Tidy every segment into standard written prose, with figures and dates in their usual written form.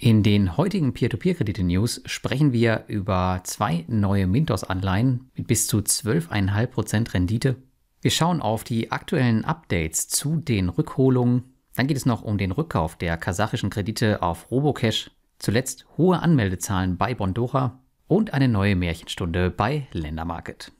In den heutigen Peer-to-Peer-Kredite-News sprechen wir über zwei neue Mintos-Anleihen mit bis zu 12,5% Rendite. Wir schauen auf die aktuellen Updates zu den Rückholungen. Dann geht es noch um den Rückkauf der kasachischen Kredite auf Robocash. Zuletzt hohe Anmeldezahlen bei Bondora und eine neue Märchenstunde bei Lendermarket.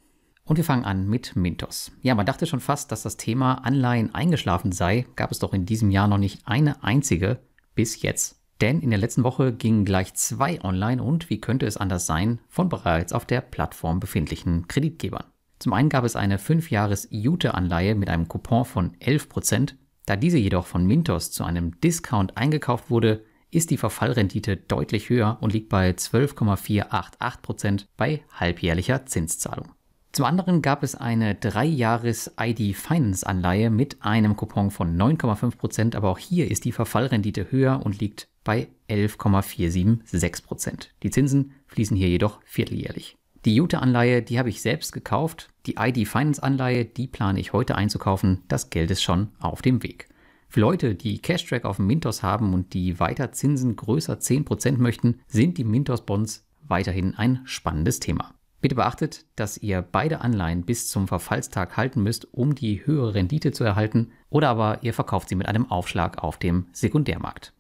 Und wir fangen an mit Mintos. Ja, man dachte schon fast, dass das Thema Anleihen eingeschlafen sei. Gab es doch in diesem Jahr noch nicht eine einzige bis jetzt. Denn in der letzten Woche gingen gleich zwei online und, wie könnte es anders sein, von bereits auf der Plattform befindlichen Kreditgebern. Zum einen gab es eine 5-Jahres-Jute-Anleihe mit einem Coupon von 11%. Da diese jedoch von Mintos zu einem Discount eingekauft wurde, ist die Verfallrendite deutlich höher und liegt bei 12,488% bei halbjährlicher Zinszahlung. Zum anderen gab es eine 3-Jahres-ID-Finance-Anleihe mit einem Coupon von 9,5%, aber auch hier ist die Verfallrendite höher und liegt bei 11,476%. Die Zinsen fließen hier jedoch vierteljährlich. Die Jute-Anleihe, die habe ich selbst gekauft. Die ID-Finance-Anleihe, die plane ich heute einzukaufen. Das Geld ist schon auf dem Weg. Für Leute, die Cash-Track auf dem Mintos haben und die weiter Zinsen größer 10% möchten, sind die Mintos-Bonds weiterhin ein spannendes Thema. Bitte beachtet, dass ihr beide Anleihen bis zum Verfallstag halten müsst, um die höhere Rendite zu erhalten, oder aber ihr verkauft sie mit einem Aufschlag auf dem Sekundärmarkt.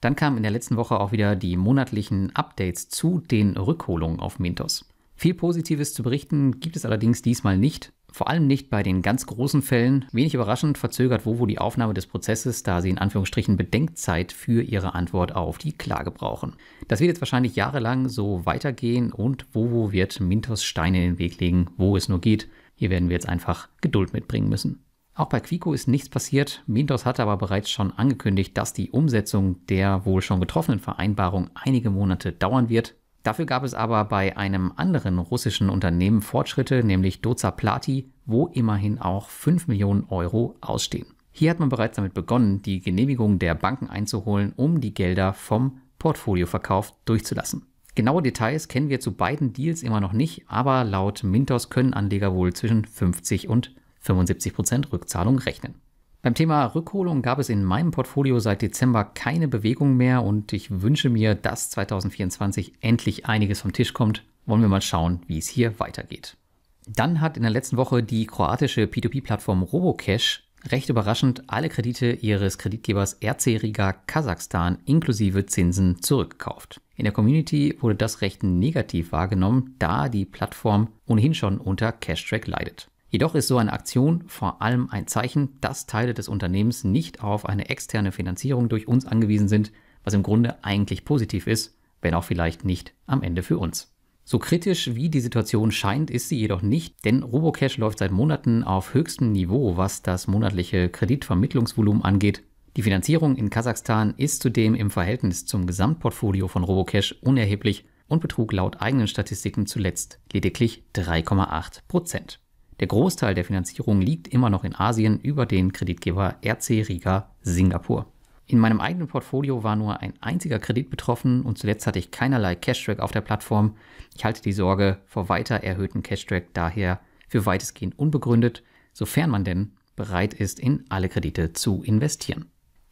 Dann kamen in der letzten Woche auch wieder die monatlichen Updates zu den Rückholungen auf Mintos. Viel Positives zu berichten gibt es allerdings diesmal nicht, vor allem nicht bei den ganz großen Fällen. Wenig überraschend verzögert Wowwo die Aufnahme des Prozesses, da sie in Anführungsstrichen Bedenkzeit für ihre Antwort auf die Klage brauchen. Das wird jetzt wahrscheinlich jahrelang so weitergehen und Wowwo wird Mintos Steine in den Weg legen, wo es nur geht. Hier werden wir jetzt einfach Geduld mitbringen müssen. Auch bei Quico ist nichts passiert. Mintos hatte aber bereits schon angekündigt, dass die Umsetzung der wohl schon getroffenen Vereinbarung einige Monate dauern wird. Dafür gab es aber bei einem anderen russischen Unternehmen Fortschritte, nämlich Dozaplati, wo immerhin auch 5 Millionen Euro ausstehen. Hier hat man bereits damit begonnen, die Genehmigung der Banken einzuholen, um die Gelder vom Portfolioverkauf durchzulassen. Genaue Details kennen wir zu beiden Deals immer noch nicht, aber laut Mintos können Anleger wohl zwischen 50 und 75% Rückzahlung rechnen. Beim Thema Rückholung gab es in meinem Portfolio seit Dezember keine Bewegung mehr und ich wünsche mir, dass 2024 endlich einiges vom Tisch kommt. Wollen wir mal schauen, wie es hier weitergeht. Dann hat in der letzten Woche die kroatische P2P-Plattform Robocash recht überraschend alle Kredite ihres Kreditgebers RC Riga Kasachstan inklusive Zinsen zurückgekauft. In der Community wurde das recht negativ wahrgenommen, da die Plattform ohnehin schon unter Cash-Track leidet. Jedoch ist so eine Aktion vor allem ein Zeichen, dass Teile des Unternehmens nicht auf eine externe Finanzierung durch uns angewiesen sind, was im Grunde eigentlich positiv ist, wenn auch vielleicht nicht am Ende für uns. So kritisch wie die Situation scheint, ist sie jedoch nicht, denn Robocash läuft seit Monaten auf höchstem Niveau, was das monatliche Kreditvermittlungsvolumen angeht. Die Finanzierung in Kasachstan ist zudem im Verhältnis zum Gesamtportfolio von Robocash unerheblich und betrug laut eigenen Statistiken zuletzt lediglich 3,8%. Der Großteil der Finanzierung liegt immer noch in Asien über den Kreditgeber RC Riga Singapur. In meinem eigenen Portfolio war nur ein einziger Kredit betroffen und zuletzt hatte ich keinerlei Cash-Track auf der Plattform. Ich halte die Sorge vor weiter erhöhten Cash-Track daher für weitestgehend unbegründet, sofern man denn bereit ist, in alle Kredite zu investieren.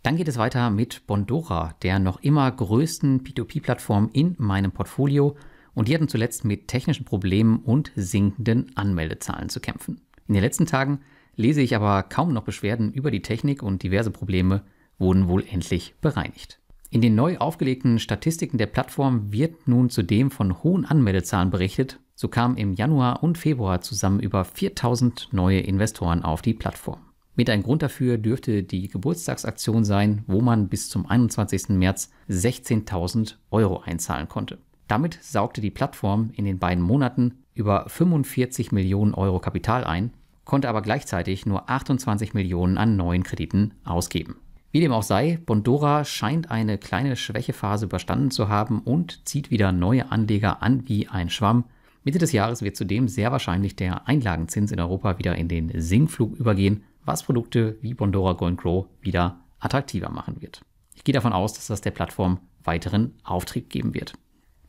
Dann geht es weiter mit Bondora, der noch immer größten P2P-Plattform in meinem Portfolio. Und die hatten zuletzt mit technischen Problemen und sinkenden Anmeldezahlen zu kämpfen. In den letzten Tagen lese ich aber kaum noch Beschwerden über die Technik und diverse Probleme wurden wohl endlich bereinigt. In den neu aufgelegten Statistiken der Plattform wird nun zudem von hohen Anmeldezahlen berichtet. So kamen im Januar und Februar zusammen über 4000 neue Investoren auf die Plattform. Mit ein Grund dafür dürfte die Geburtstagsaktion sein, wo man bis zum 21. März 16.000 Euro einzahlen konnte. Damit saugte die Plattform in den beiden Monaten über 45 Millionen Euro Kapital ein, konnte aber gleichzeitig nur 28 Millionen an neuen Krediten ausgeben. Wie dem auch sei, Bondora scheint eine kleine Schwächephase überstanden zu haben und zieht wieder neue Anleger an wie ein Schwamm. Mitte des Jahres wird zudem sehr wahrscheinlich der Einlagenzins in Europa wieder in den Sinkflug übergehen, was Produkte wie Bondora Go & Grow wieder attraktiver machen wird. Ich gehe davon aus, dass das der Plattform weiteren Auftrieb geben wird.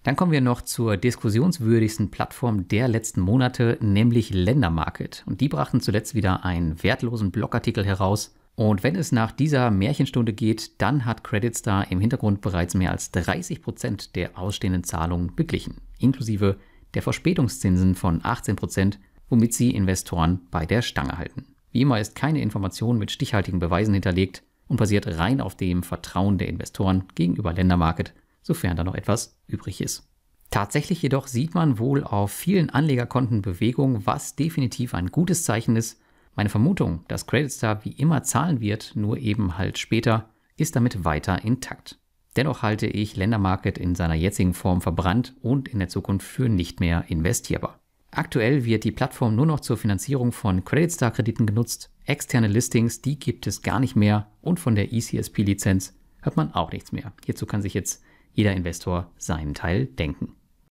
Dann kommen wir noch zur diskussionswürdigsten Plattform der letzten Monate, nämlich Lendermarket. Und die brachten zuletzt wieder einen wertlosen Blogartikel heraus, Und wenn es nach dieser Märchenstunde geht, dann hat Creditstar im Hintergrund bereits mehr als 30% der ausstehenden Zahlungen beglichen, inklusive der Verspätungszinsen von 18%, womit sie Investoren bei der Stange halten. Wie immer ist keine Information mit stichhaltigen Beweisen hinterlegt und basiert rein auf dem Vertrauen der Investoren gegenüber Lendermarket, sofern da noch etwas übrig ist. Tatsächlich jedoch sieht man wohl auf vielen Anlegerkonten Bewegung, was definitiv ein gutes Zeichen ist. Meine Vermutung, dass Creditstar wie immer zahlen wird, nur eben halt später, ist damit weiter intakt. Dennoch halte ich Lendermarket in seiner jetzigen Form verbrannt und in der Zukunft für nicht mehr investierbar. Aktuell wird die Plattform nur noch zur Finanzierung von Creditstar-Krediten genutzt, externe Listings, die gibt es gar nicht mehr und von der ECSP-Lizenz hört man auch nichts mehr. Hierzu kann sich jetzt jeder Investor seinen Teil denken.